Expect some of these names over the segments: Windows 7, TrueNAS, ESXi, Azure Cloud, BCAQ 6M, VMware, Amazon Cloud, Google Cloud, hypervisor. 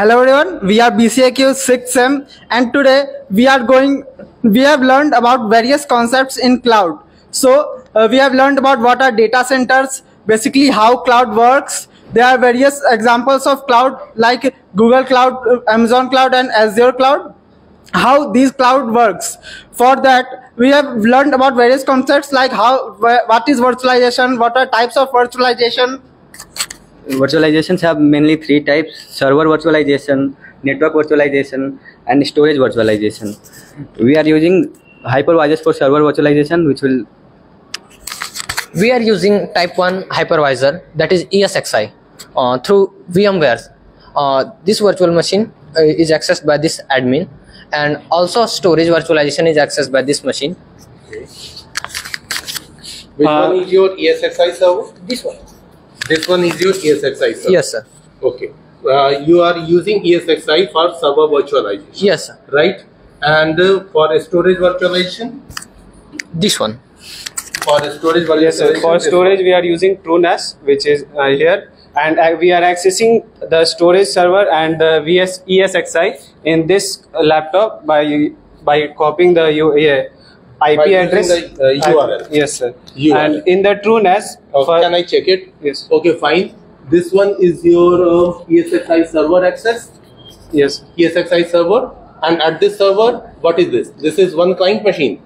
Hello everyone, we are BCAQ 6M and today we have learned about various concepts in cloud. So we have learned about what are data centers, basically how cloud works. There are various examples of cloud like Google Cloud, Amazon Cloud and Azure Cloud, how these cloud works. For that we have learned about various concepts like what is virtualization, what are types of virtualization. Virtualizations have mainly three types: server virtualization, network virtualization and storage virtualization. We are using hypervisors for server virtualization, which will... We are using type 1 hypervisor, that is ESXi, through VMware. This virtual machine is accessed by this admin, and also storage virtualization is accessed by this machine. Okay. Which one is your ESXi server? This one. This one is your ESXi server? Yes, sir. Okay. You are using ESXi for server virtualization? Yes, sir. Right. And for storage virtualization? This one. For storage virtualization? Yes, sir. For storage, we are using TrueNAS, which is here. And we are accessing the storage server and the ESXi in this laptop by copying the IP address, the URL. Yes, sir. URL. And in the TrueNAS, okay, can I check it? Yes. Okay, fine. This one is your ESXi server access. Yes. ESXi server, and at this server, what is this? This is one client machine.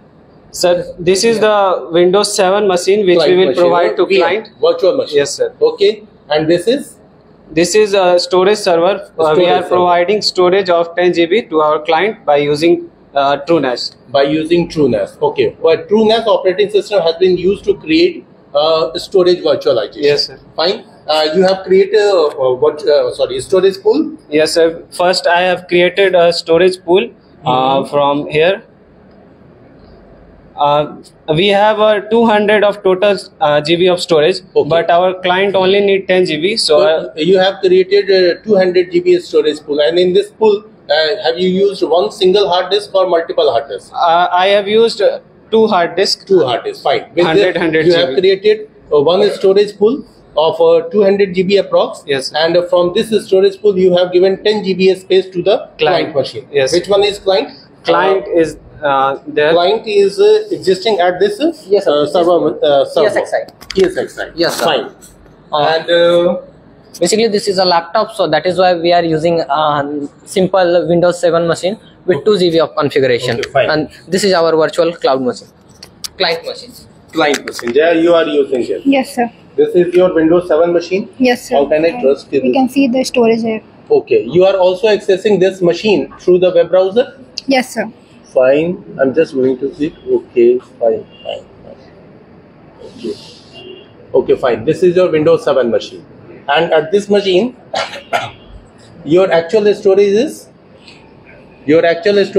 Sir, this is the Windows 7 machine which we will provide to client. Virtual machine. Yes, sir. Okay, and this is. This is a storage server. We are providing storage of 10 GB to our client by using TrueNAS. By using TrueNAS. Okay. But TrueNAS operating system has been used to create storage virtualization. Yes, sir. Fine. You have created a storage pool. Yes, sir. First, I have created a storage pool from here. We have 200 of total GB of storage, okay, but our client only need 10 GB. So you have created 200 GB storage pool, and in this pool, have you used one single hard disk or multiple hard disks? I have used two hard disks. Two hard disks, fine. With 100 GB. You have created one storage pool of 200 GB approx. Yes. And from this storage pool, you have given 10 GB space to the client machine. Yes. Which one is client? Client is there. Client is existing at this yes, server. ESXi. Yes, sir. Fine. And... basically this is a laptop, so that is why we are using a simple Windows 7 machine with 2 GB of configuration. Okay, and this is our virtual cloud machine. Client machine. Client machine. Yeah, you are using it. Yes, sir. This is your Windows 7 machine? Yes, sir. How can I trust you? We can see the storage here. Okay. You are also accessing this machine through the web browser? Yes, sir. Fine. I'm just going to see. Okay, fine. Okay. Okay, fine. This is your Windows 7 machine. And at this machine, your actual storage is not 200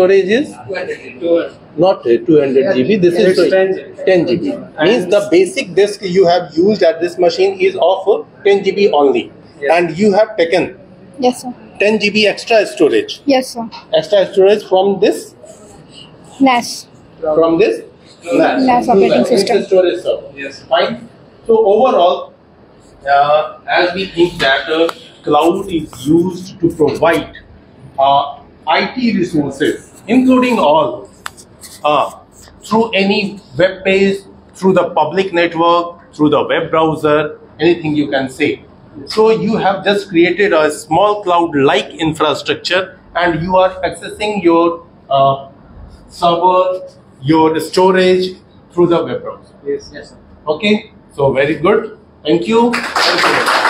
GB. This is 10 GB. Means the basic disk you have used at this machine is of 10 GB only. Yes. And you have taken 10 GB extra storage. Yes, sir. Extra storage from this NAS. From this NAS operating system. Storage server. Yes. Fine. So overall, as we think that cloud is used to provide IT resources, including all, through any web page, through the public network, through the web browser, anything you can say. So you have just created a small cloud-like infrastructure, and you are accessing your server, your storage through the web browser. Yes, yes, sir. Okay, so very good. Thank you. Thank you.